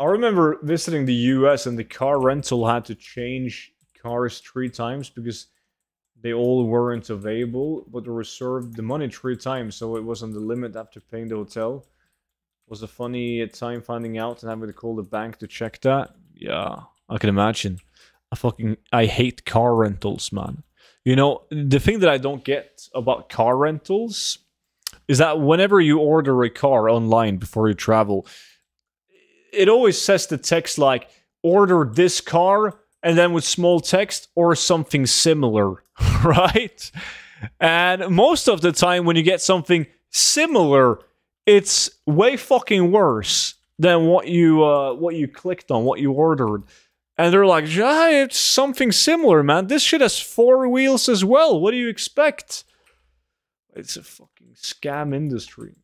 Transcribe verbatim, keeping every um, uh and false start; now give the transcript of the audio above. I remember visiting the U S and the car rental had to change cars three times because they all weren't available, but they reserved the money three times, so it was on the limit after paying the hotel. It was a funny time finding out and having to call the bank to check that. Yeah, I can imagine. I fucking I hate car rentals, man. You know, the thing that I don't get about car rentals is that whenever you order a car online before you travel, it always says the text like, order this car, and then with small text or something similar, right? And most of the time when you get something similar, it's way fucking worse than what you uh, what you clicked on, what you ordered. And they're like, ah, it's something similar, man. This shit has four wheels as well. What do you expect? It's a fucking scam industry.